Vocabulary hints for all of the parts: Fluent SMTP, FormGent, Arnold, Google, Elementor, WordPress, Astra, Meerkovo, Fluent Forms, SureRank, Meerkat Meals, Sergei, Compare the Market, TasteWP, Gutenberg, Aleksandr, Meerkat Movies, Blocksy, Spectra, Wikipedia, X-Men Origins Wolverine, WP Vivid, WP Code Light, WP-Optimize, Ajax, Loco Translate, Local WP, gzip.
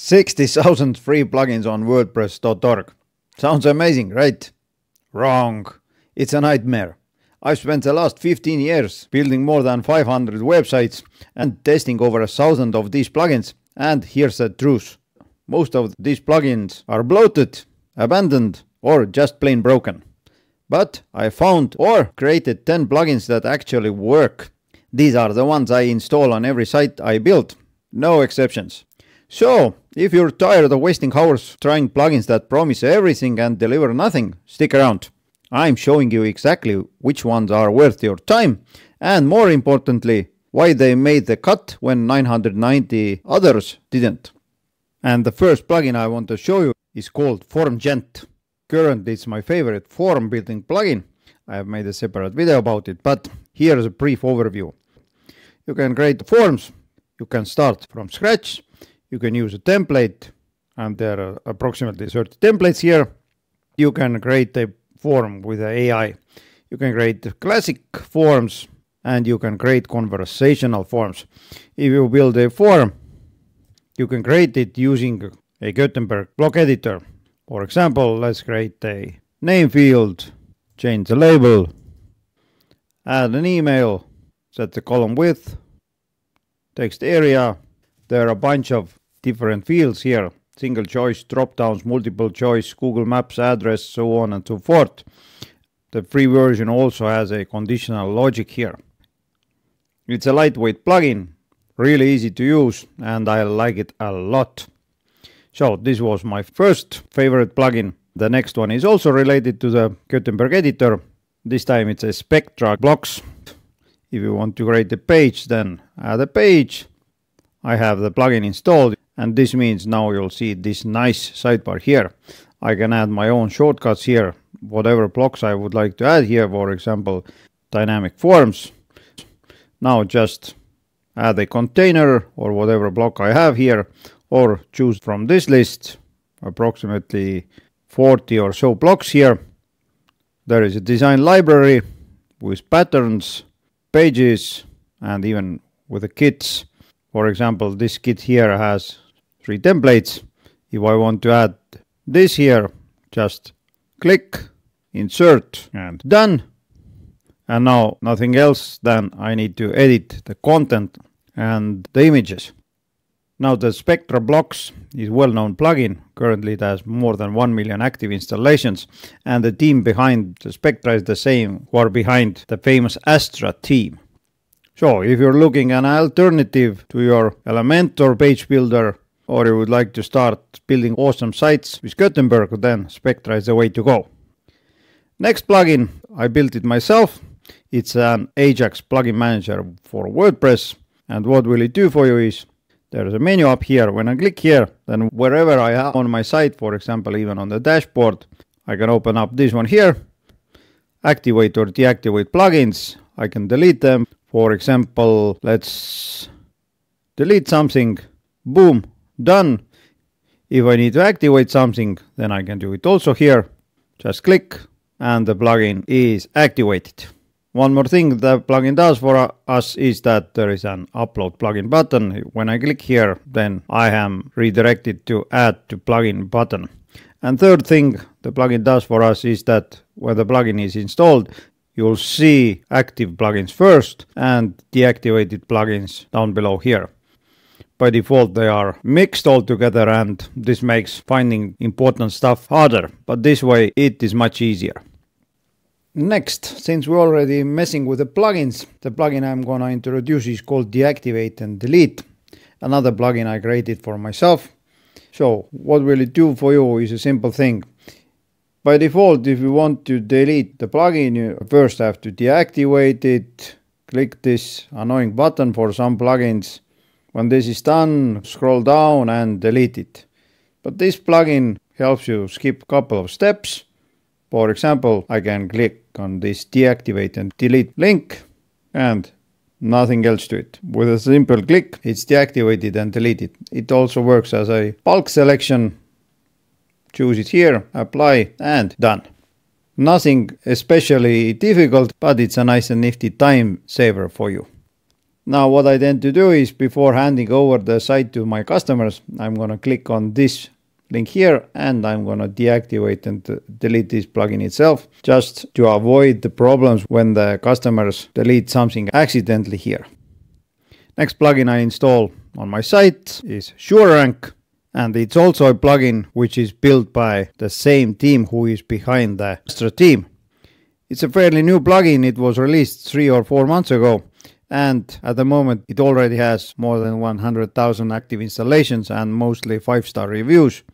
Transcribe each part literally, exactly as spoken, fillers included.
sixty thousand free plugins on WordPress dot org. Sounds amazing, right? Wrong. It's a nightmare. I've spent the last fifteen years building more than five hundred websites and testing over a thousand of these plugins. And here's the truth. Most of these plugins are bloated, abandoned, or just plain broken. But I found or created ten plugins that actually work. These are the ones I install on every site I build. No exceptions. So, if you're tired of wasting hours trying plugins that promise everything and deliver nothing, stick around. I'm showing you exactly which ones are worth your time, and more importantly, why they made the cut when nine hundred ninety others didn't. And the first plugin I want to show you is called FormGent. Currently it's my favorite form building plugin. I have made a separate video about it, but here is a brief overview. You can create forms, you can start from scratch, you can use a template, and there are approximately thirty templates here. You can create a form with A I. You can create classic forms and you can create conversational forms. If you build a form, you can create it using a Gutenberg block editor. For example, let's create a name field, change the label, add an email, set the column width, text area. There are a bunch of different fields here. Single choice, drop downs, multiple choice, Google Maps, address, so on and so forth. The free version also has a conditional logic here. It's a lightweight plugin, really easy to use, and I like it a lot. So this was my first favorite plugin. The next one is also related to the Gutenberg editor. This time it's a Spectra blocks. If you want to create a page, then add a page. I have the plugin installed. And this means now you'll see this nice sidebar here. I can add my own shortcuts here, whatever blocks I would like to add here, for example, dynamic forms. Now just add a container or whatever block I have here, or choose from this list, approximately forty or so blocks here. There is a design library with patterns, pages, and even with the kits. For example, this kit here has three templates. If I want to add this here, just click, insert, and done. And now nothing else, then I need to edit the content and the images. Now the Spectra Blocks is a well-known plugin. Currently it has more than one million active installations, and the team behind the Spectra is the same who are behind the famous Astra team. So if you're looking an alternative to your Elementor page builder, or you would like to start building awesome sites with Gutenberg, then Spectra is the way to go. Next plugin, I built it myself. It's an Ajax plugin manager for WordPress. And what will it do for you is, there's a menu up here. When I click here, then wherever I am on my site, for example, even on the dashboard, I can open up this one here, activate or deactivate plugins. I can delete them. For example, let's delete something, boom, done. If I need to activate something, then I can do it also here. Just click and the plugin is activated. One more thing the plugin does for us is that there is an upload plugin button. When I click here, then I am redirected to add to plugin button. And third thing the plugin does for us is that when the plugin is installed, you'll see active plugins first and deactivated plugins down below here. By default they are mixed all together, and this makes finding important stuff harder, but this way it is much easier. Next, since we're already messing with the plugins, the plugin I'm gonna introduce is called Deactivate and Delete. Another plugin I created for myself. So what will it do for you is a simple thing. By default, if you want to delete the plugin, you first have to deactivate it, click this annoying button for some plugins. When this is done, scroll down and delete it. But this plugin helps you skip a couple of steps. For example, I can click on this deactivate and delete link and nothing else to it. With a simple click, it's deactivated and deleted. It also works as a bulk selection. Choose it here, apply, and done. Nothing especially difficult, but it's a nice and nifty time saver for you. Now what I tend to do is, before handing over the site to my customers, I'm going to click on this link here and I'm going to deactivate and delete this plugin itself, just to avoid the problems when the customers delete something accidentally here. Next plugin I install on my site is SureRank, and it's also a plugin which is built by the same team who is behind the Astra team. It's a fairly new plugin. It was released three or four months ago, and at the moment it already has more than one hundred thousand active installations and mostly five star reviews.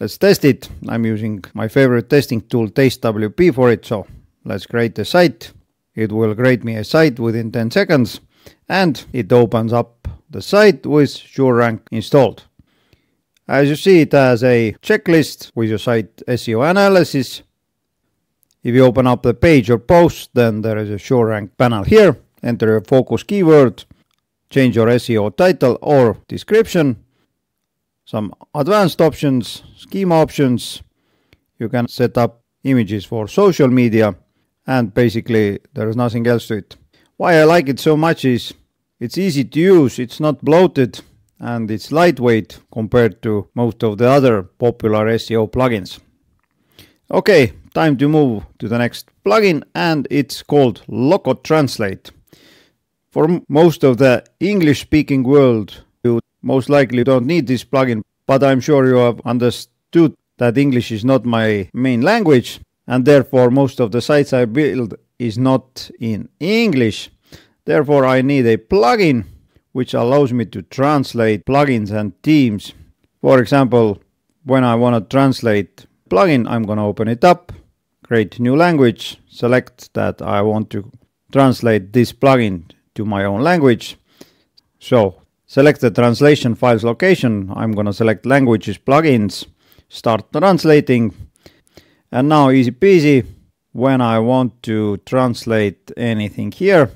Let's test it. I'm using my favorite testing tool TasteWP for it, so let's create a site. It will create me a site within ten seconds, and it opens up the site with SureRank installed. As you see, it has a checklist with your site S E O analysis. If you open up the page or post, then there is a SureRank panel here. Enter a focus keyword, change your S E O title or description, some advanced options, schema options. You can set up images for social media, and basically there is nothing else to it. Why I like it so much is it's easy to use, it's not bloated, and it's lightweight compared to most of the other popular S E O plugins. Okay, time to move to the next plugin, and it's called Loco Translate. For most of the English-speaking world, you most likely don't need this plugin, but I'm sure you have understood that English is not my main language, and therefore most of the sites I build is not in English. Therefore I need a plugin which allows me to translate plugins and themes. For example, when I want to translate plugin, I'm going to open it up, create new language, select that I want to translate this plugin to my own language. So select the translation files location. I'm going to select languages, plugins, start translating. And now, easy peasy, when I want to translate anything here,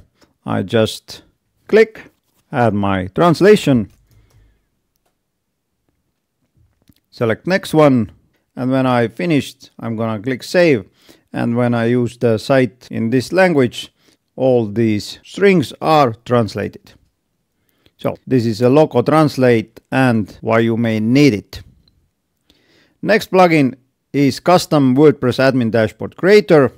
I just click, add my translation, select next one. And when I finished, I'm gonna click save. And when I use the site in this language, all these strings are translated. So this is a Loco Translate and why you may need it. Next plugin is Custom WordPress Admin Dashboard Creator.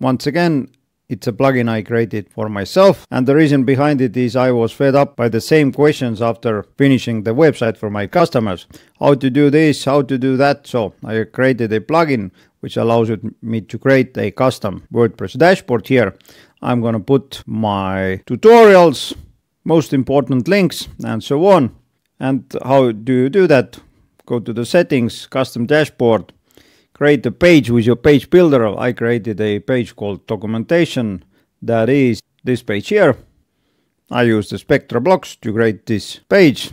Once again, it's a plugin I created for myself. And the reason behind it is I was fed up by the same questions after finishing the website for my customers. How to do this, how to do that. So I created a plugin which allows me to create a custom WordPress dashboard here. I'm going to put my tutorials, most important links, and so on. And how do you do that? Go to the settings, custom dashboard. Create a page with your page builder. I created a page called documentation. That is this page here. I use the Spectra blocks to create this page.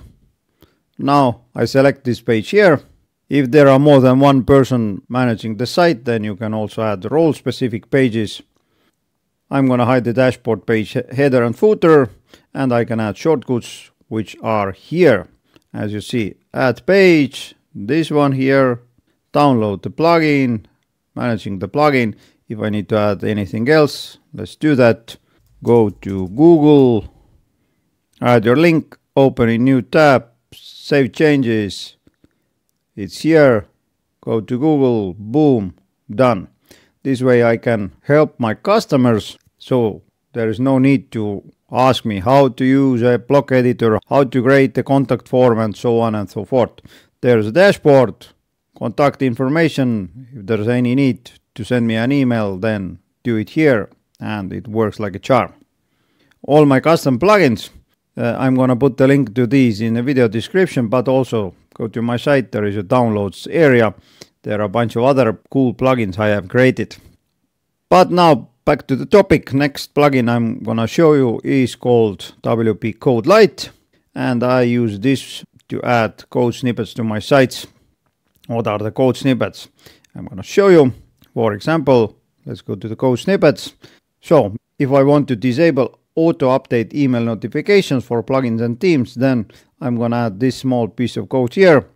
Now I select this page here. If there are more than one person managing the site, then you can also add role specific pages. I'm going to hide the dashboard page header and footer, and I can add shortcuts which are here. As you see, add page, this one here. Download the plugin, managing the plugin. If I need to add anything else, let's do that. Go to Google, add your link, open a new tab, save changes. It's here. Go to Google, boom, done. This way I can help my customers, so there is no need to ask me how to use a block editor, how to create a contact form, and so on and so forth. There's a dashboard. Contact information. If there's any need to send me an email, then do it here, and it works like a charm. All my custom plugins, uh, I'm gonna put the link to these in the video description, but also go to my site, there is a downloads area. There are a bunch of other cool plugins I have created. But now back to the topic. Next plugin I'm gonna show you is called W P Code Light, and I use this to add code snippets to my sites. What are the code snippets? I'm going to show you. For example, let's go to the code snippets. So if I want to disable auto-update email notifications for plugins and themes, then I'm going to add this small piece of code here.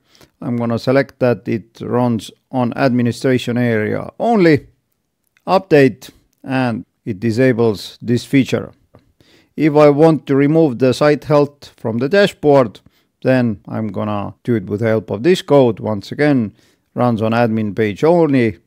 I'm going to select that it runs on administration area only, update, and it disables this feature. If I want to remove the site health from the dashboard, then I'm gonna do it with the help of this code. Once again, runs on admin page only.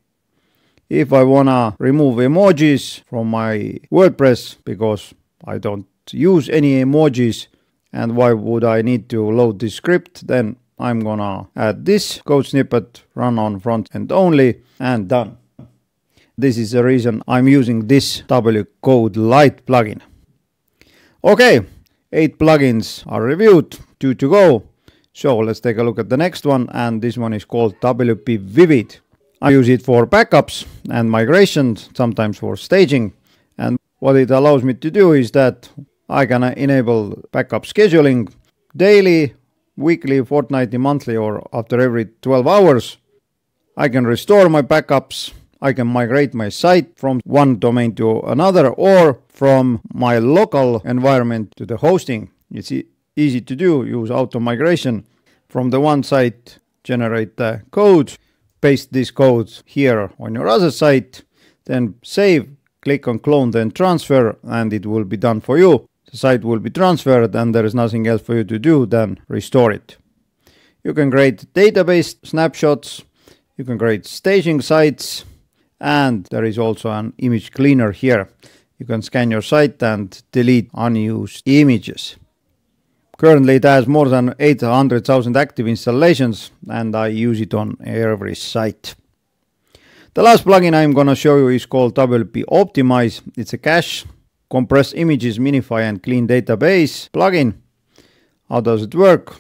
If I wanna remove emojis from my WordPress, because I don't use any emojis, and why would I need to load this script, then I'm gonna add this code snippet, run on front end only, and done. This is the reason I'm using this W P Code Light plugin. Okay, eight plugins are reviewed, two to go. So let's take a look at the next one, and this one is called W P Vivid. I use it for backups and migrations, sometimes for staging. And what it allows me to do is that I can enable backup scheduling daily, weekly, fortnightly, monthly, or after every twelve hours. I can restore my backups. I can migrate my site from one domain to another, or from my local environment to the hosting. It's e- easy to do. Use auto migration from the one site, generate the code, paste this code here on your other site, then save, click on clone, then transfer, and it will be done for you. The site will be transferred and there is nothing else for you to do than restore it. You can create database snapshots, you can create staging sites, and there is also an image cleaner here. You can scan your site and delete unused images. Currently it has more than eight hundred thousand active installations, and I use it on every site. The last plugin I'm going to show you is called W P-Optimize. It's a cache, compress images, minify and clean database plugin. How does it work?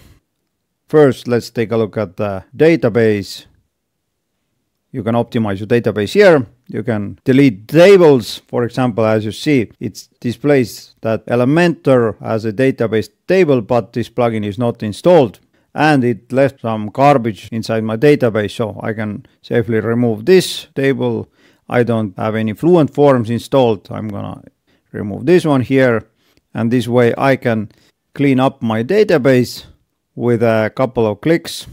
First, let's take a look at the database. You can optimize your database here. You can delete tables. For example, as you see, it displays that Elementor as a database table, but this plugin is not installed. And it left some garbage inside my database, so I can safely remove this table. I don't have any Fluent Forms installed. I'm gonna remove this one here. And this way I can clean up my database with a couple of clicks.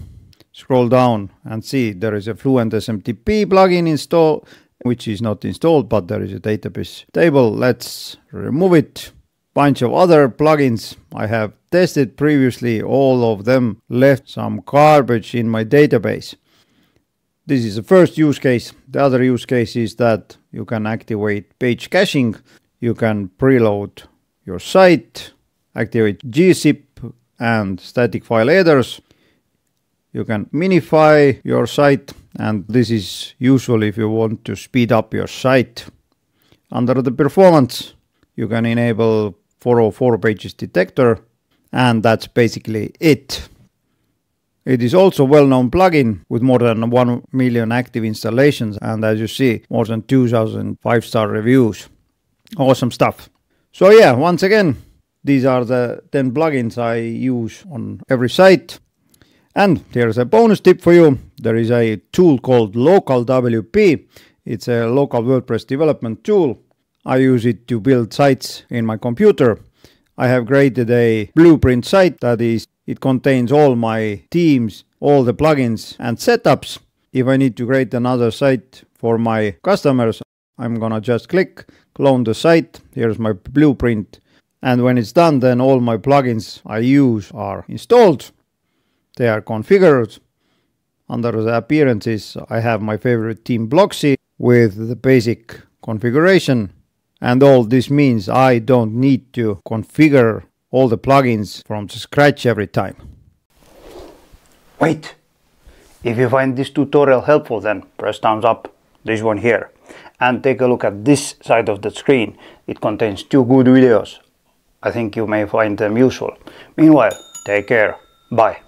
Scroll down and see there is a Fluent S M T P plugin installed, which is not installed, but there is a database table. Let's remove it. Bunch of other plugins I have tested previously. All of them left some garbage in my database. This is the first use case. The other use case is that you can activate page caching. You can preload your site, activate gzip and static file headers. You can minify your site, and this is useful if you want to speed up your site. Under the performance, you can enable four oh four pages detector, and that's basically it. It is also a well-known plugin with more than one million active installations, and as you see, more than two thousand five-star reviews. Awesome stuff. So yeah, once again, these are the ten plugins I use on every site. And here's a bonus tip for you. There is a tool called Local W P. It's a local WordPress development tool. I use it to build sites in my computer. I have created a blueprint site that is, it contains all my themes, all the plugins and setups. If I need to create another site for my customers, I'm gonna just click, clone the site. Here's my blueprint. And when it's done, then all my plugins I use are installed. They are configured. Under the appearances, I have my favorite theme Blocksy with the basic configuration. And all this means I don't need to configure all the plugins from scratch every time. Wait! If you find this tutorial helpful, then press thumbs up, this one here. And take a look at this side of the screen. It contains two good videos. I think you may find them useful. Meanwhile, take care. Bye.